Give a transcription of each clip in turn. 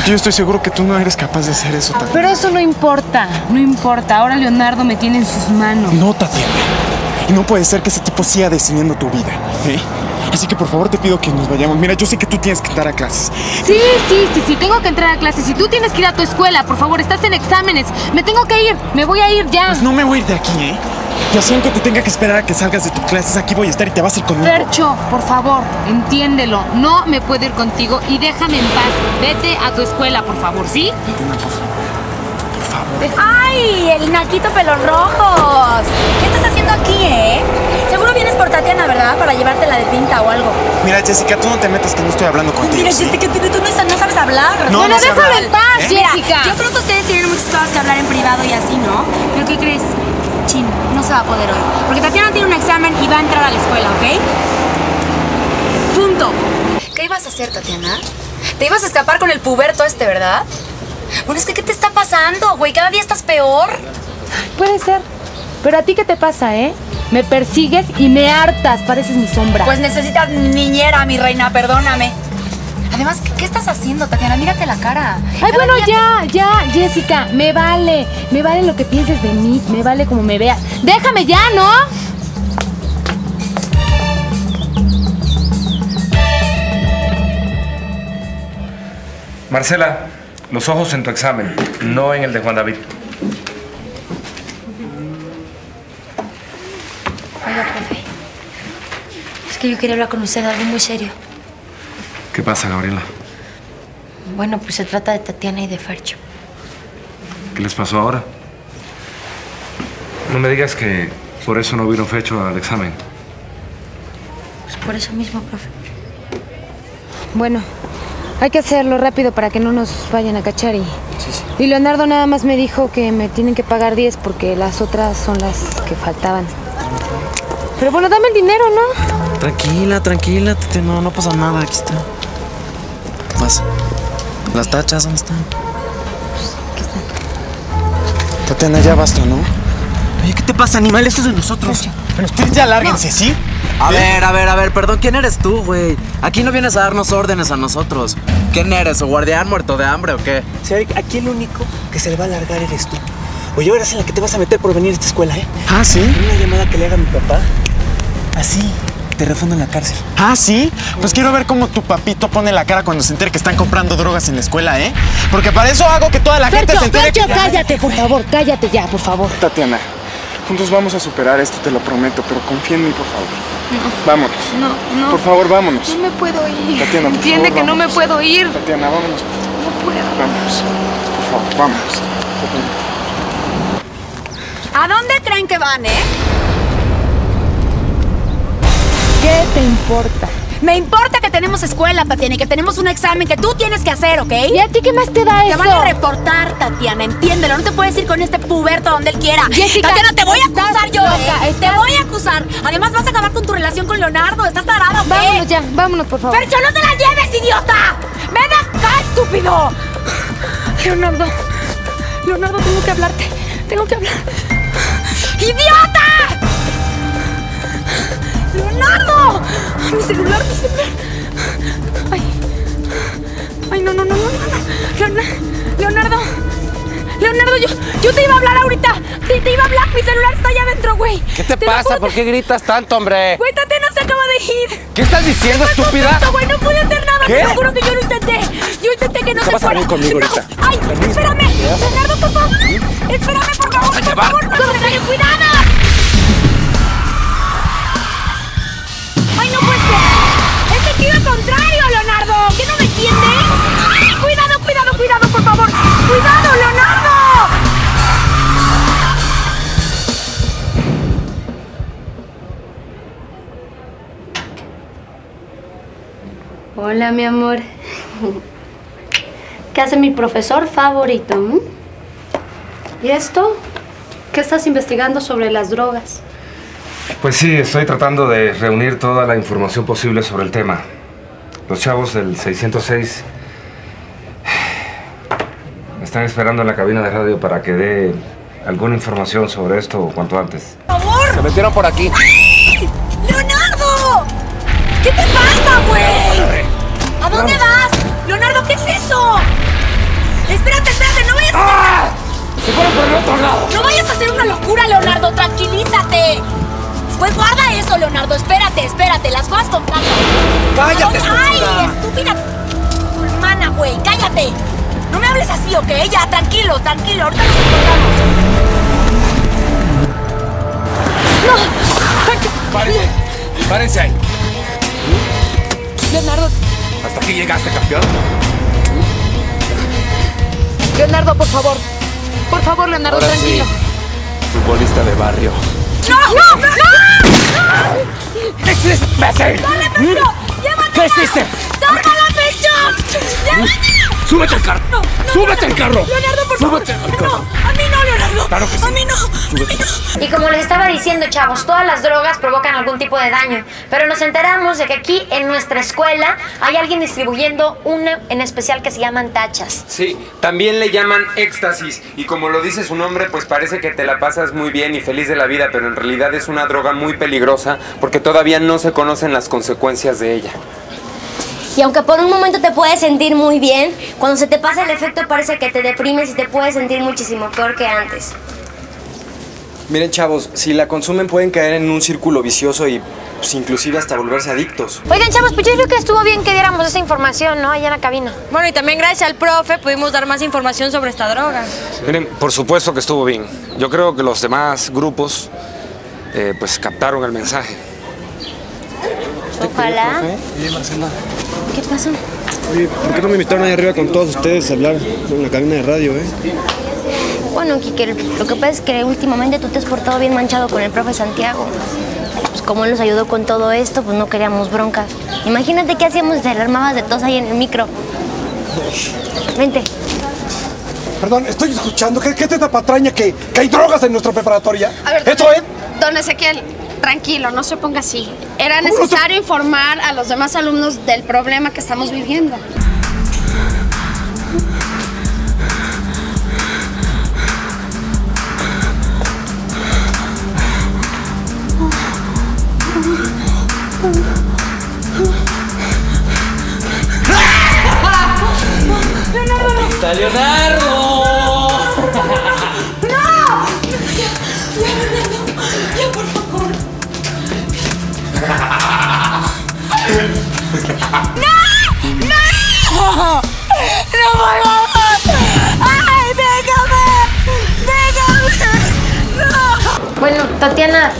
Porque yo estoy seguro que tú no eres capaz de hacer eso, Tatiana. Pero eso no importa, no importa. Ahora Leonardo me tiene en sus manos. No, Tatiana. Y no puede ser que ese tipo siga decidiendo tu vida, ¿eh? Así que por favor te pido que nos vayamos. Mira, yo sé que tú tienes que entrar a clases. Sí, tengo que entrar a clases. Y tú tienes que ir a tu escuela, por favor, estás en exámenes. Me tengo que ir, me voy a ir ya. Pues no me voy a ir de aquí, ¿eh? Y así aunque te tenga que esperar a que salgas de tus clases, aquí voy a estar y te vas a ir conmigo. Fercho, por favor, entiéndelo. No me puedo ir contigo y déjame en paz. Vete a tu escuela, por favor, ¿sí? Tatiana, por favor. Por favor. ¡Ay, el naquito pelón rojos! ¿Qué estás haciendo aquí, eh? Seguro vienes por Tatiana, ¿verdad? Para llevártela de pinta o algo. Mira, Jessica, tú no te metas que no estoy hablando contigo. Mira, ¿sí? Jessica, tú no sabes hablar. No, bueno, no déjalo en paz, ¿eh? Jessica. Mira, yo creo que ustedes tienen muchas cosas que hablar en privado y así, ¿no? ¿Pero qué crees? Chin, no se va a poder hoy. Porque Tatiana tiene un examen y va a entrar a la escuela, ¿ok? Punto. ¿Qué ibas a hacer, Tatiana? Te ibas a escapar con el puberto este, ¿verdad? Bueno, es que ¿qué te está pasando, güey? Cada día estás peor. Puede ser. Pero ¿a ti qué te pasa, eh? Me persigues y me hartas. Pareces mi sombra. Pues necesitas niñera, mi reina. Perdóname. Además, ¿qué estás haciendo, Tatiana? Mírate la cara. Ay, bueno, ya, Jessica. Me vale. Me vale lo que pienses de mí. Me vale como me veas. Déjame ya, ¿no? Marcela, los ojos en tu examen, no en el de Juan David. Oiga, profe. Es que yo quería hablar con usted de algo muy serio. ¿Qué pasa, Gabriela? Bueno, pues se trata de Tatiana y de Fercho. ¿Qué les pasó ahora? No me digas que por eso no vino Fercho al examen. Pues por eso mismo, profe. Bueno. Hay que hacerlo rápido para que no nos vayan a cachar y... Sí. Y Leonardo nada más me dijo que me tienen que pagar 10 porque las otras son las que faltaban. Pero bueno, dame el dinero, ¿no? Tranquila, Tete, no pasa nada, aquí está. Más. ¿Las tachas dónde están? Pues aquí están. Tatiana, ya basta, ¿no? Oye, ¿qué te pasa, animal? Esto es de nosotros. Pero ustedes ya lárguense, no. ¿Sí? A ver, perdón, ¿quién eres tú, güey? Aquí no vienes a darnos órdenes a nosotros. ¿Quién eres, o guardián muerto de hambre o qué? Sí, Eric, aquí el único que se le va a largar eres tú. Oye, verás en la que te vas a meter por venir a esta escuela, ¿eh? ¿Ah, sí? Una llamada que le haga a mi papá. Así, te refundo en la cárcel. ¿Ah, sí? Pues quiero ver cómo tu papito pone la cara cuando se entere que están comprando drogas en la escuela, ¿eh? Porque para eso hago que toda la gente se entere que... cállate, por favor, cállate ya, por favor. Tatiana, juntos vamos a superar esto, te lo prometo, pero confía en mí, por favor. No. Vámonos. No. Por favor, vámonos. No me puedo ir. Tatiana, por Entiende favor, que vámonos. No me puedo ir. Tatiana, vámonos. No puedo. Vámonos. Por favor, vámonos. Tatiana. ¿A dónde creen que van, eh? ¿Qué te importa? Me importa que tenemos escuela, Tatiana, y que tenemos un examen que tú tienes que hacer, ¿ok? ¿Y a ti qué más te da eso? Te van a reportar, Tatiana, entiéndelo. No te puedes ir con este puberto donde él quiera. Jessica, Tatiana, te voy a acusar yo, ¿eh? Te voy a acusar. Además, vas a acabar con tu relación con Leonardo. Estás tarada, ¿ok? Vámonos ya, vámonos, por favor. ¡Fercho, no te la lleves, idiota! ¡Ven acá, estúpido! Leonardo, tengo que hablarte. Tengo que hablar. ¡Idiota! ¡Leonardo! ¡Mi celular! ¡Ay! ¡No! ¡Leonardo! ¡Yo te iba a hablar ahorita! ¡Te iba a hablar! ¡Mi celular está allá adentro, güey! ¿Qué te pasa? ¿Por qué gritas tanto, hombre? Güey, Tatiana se acaba de ir. ¿Qué estás diciendo, estúpida? Güey, no pude hacer nada. ¿Qué? Te lo juro que yo lo intenté. Yo intenté que no se fuera. ¿Vas a venir conmigo ahorita? ¡Ay! ¡Espérame! ¡Leonardo, por favor! ¡Espérame, por favor! ¡Por favor! ¡No, cuidado! ¡Contrario, Leonardo! ¿Qué no me entiendes? ¡Ay, cuidado, por favor! ¡Cuidado, Leonardo! Hola, mi amor. ¿Qué hace mi profesor favorito? ¿Y esto? ¿Qué estás investigando sobre las drogas? Pues sí, estoy tratando de reunir toda la información posible sobre el tema. Los chavos del 606 me están esperando en la cabina de radio para que dé alguna información sobre esto cuanto antes. ¡Por favor! Se metieron por aquí. ¡Ay! ¡Leonardo! ¿Qué te pasa, güey? ¿A dónde vas? ¡Leonardo, qué es eso! ¡Espérate, espérate! ¡No vayas a... ¡Ah! ¡Se fueron por el otro lado! ¡No vayas a hacer una locura, Leonardo! ¡Tranquilízate! Pues guarda eso, Leonardo. Espérate, espérate. Las vas contando. ¡Cállate, estúpida! ¡Ay, estúpida! ¡Hermana, güey! ¡Cállate! No me hables así, ¿ok? Ya, tranquilo, tranquilo. Ahorita nos encontramos. ¡No! ¡Párense! ¡Párense ahí! Leonardo... ¿Hasta aquí llegaste, campeón? Leonardo, por favor. Por favor, Leonardo, ahora tranquilo. Sí, futbolista de barrio. ¡No! ¡No! ¡No! ¡No! ¿Qué es este? ¡Dale, Fercho! ¡Llévatela! ¿Qué es este? ¡Sácala, Fercho! ¡Llévatela! ¡Súbete al carro! No, no, ¡súbete al carro! ¡Leonardo, por favor! ¡Súbete al carro! ¡No! ¡A mí no, Leonardo! ¡Claro que sí! ¡A mí no! ¡Súbete! Y como les estaba diciendo, chavos, todas las drogas provocan algún tipo de daño. Pero nos enteramos de que aquí, en nuestra escuela, hay alguien distribuyendo una en especial que se llaman tachas. Sí, también le llaman éxtasis. Y como lo dice su nombre, pues parece que te la pasas muy bien y feliz de la vida. Pero en realidad es una droga muy peligrosa porque todavía no se conocen las consecuencias de ella. Y aunque por un momento te puedes sentir muy bien, cuando se te pasa el efecto parece que te deprimes y te puedes sentir muchísimo peor que antes. Miren, chavos, si la consumen pueden caer en un círculo vicioso y pues, inclusive hasta volverse adictos. Oigan, chavos, pues yo creo que estuvo bien que diéramos esa información, ¿no? Allá en la cabina. Bueno, y también gracias al profe pudimos dar más información sobre esta droga. Miren, por supuesto que estuvo bien. Yo creo que los demás grupos pues captaron el mensaje. Ojalá. Oye, Marcela. ¿Qué pasó? Oye, ¿por qué no me invitaron ahí arriba con todos ustedes a hablar en la cabina de radio, eh? Bueno, Kike, lo que pasa es que últimamente tú te has portado bien manchado con el profe Santiago. Pues como él nos ayudó con todo esto, pues no queríamos broncas. Imagínate qué hacíamos si te armabas de tos ahí en el micro. Vente. Perdón, estoy escuchando. ¿Qué es esta patraña que hay drogas en nuestra preparatoria? A ver, ¿esto es? Don Ezequiel. Tranquilo, no se ponga así. Era necesario informar a los demás alumnos del problema que estamos viviendo. ¡Leonardo! ¡Está Leonardo! ¡No! ¡No, por favor! ¡Ay, déjame! ¡Déjame! ¡No! Bueno, Tatiana,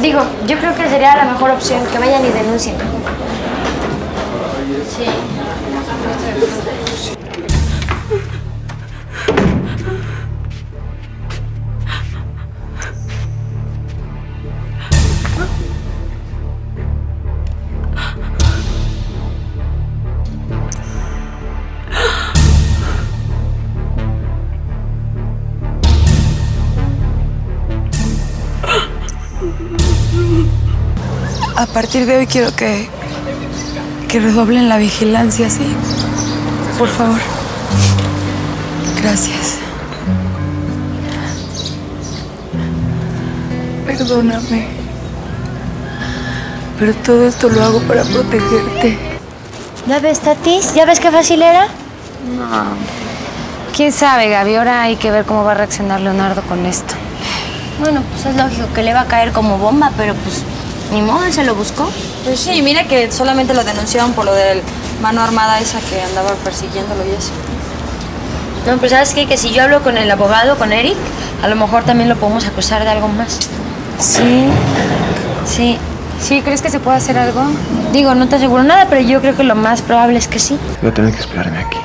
digo, yo creo que sería la mejor opción, que vayan y denuncien. Sí. A partir de hoy quiero que redoblen la vigilancia, ¿sí? Por favor. Gracias. Perdóname. Pero todo esto lo hago para protegerte. ¿Ya ves, Tatis? ¿Ya ves qué fácil era? No. ¿Quién sabe, Gaby? Ahora hay que ver cómo va a reaccionar Leonardo con esto. Bueno, pues es lógico que le va a caer como bomba, pero pues... Ni modo, él se lo buscó. Pues sí, mira que solamente lo denunciaron por lo del mano armada esa que andaba persiguiéndolo y eso. No, pues ¿sabes qué? Que si yo hablo con el abogado, con Eric, a lo mejor también lo podemos acusar de algo más. Sí, sí. ¿Sí? ¿Crees que se puede hacer algo? Digo, no te aseguro nada, pero yo creo que lo más probable es que sí. Voy a tener que esperarme aquí.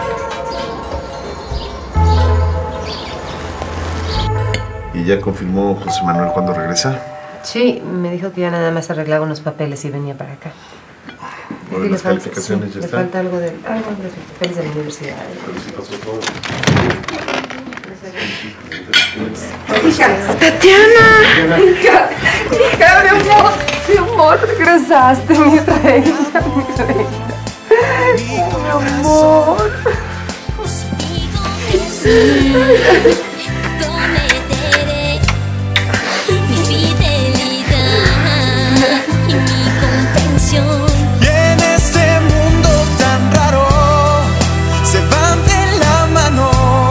¿Y ya confirmó José Manuel cuándo regresa? Sí, me dijo que ya nada más arreglaba unos papeles y venía para acá. Bueno, las calificaciones ya están. Le falta algo de los papeles de la universidad. ¡Tatiana! ¡Hija de amor! ¡Mi amor! ¡Regresaste, mi reina! ¡Mi amor! Y en este mundo tan raro se van de la mano.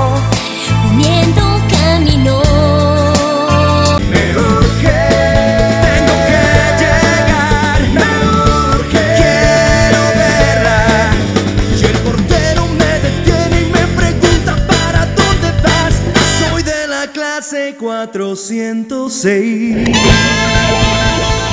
clase 406.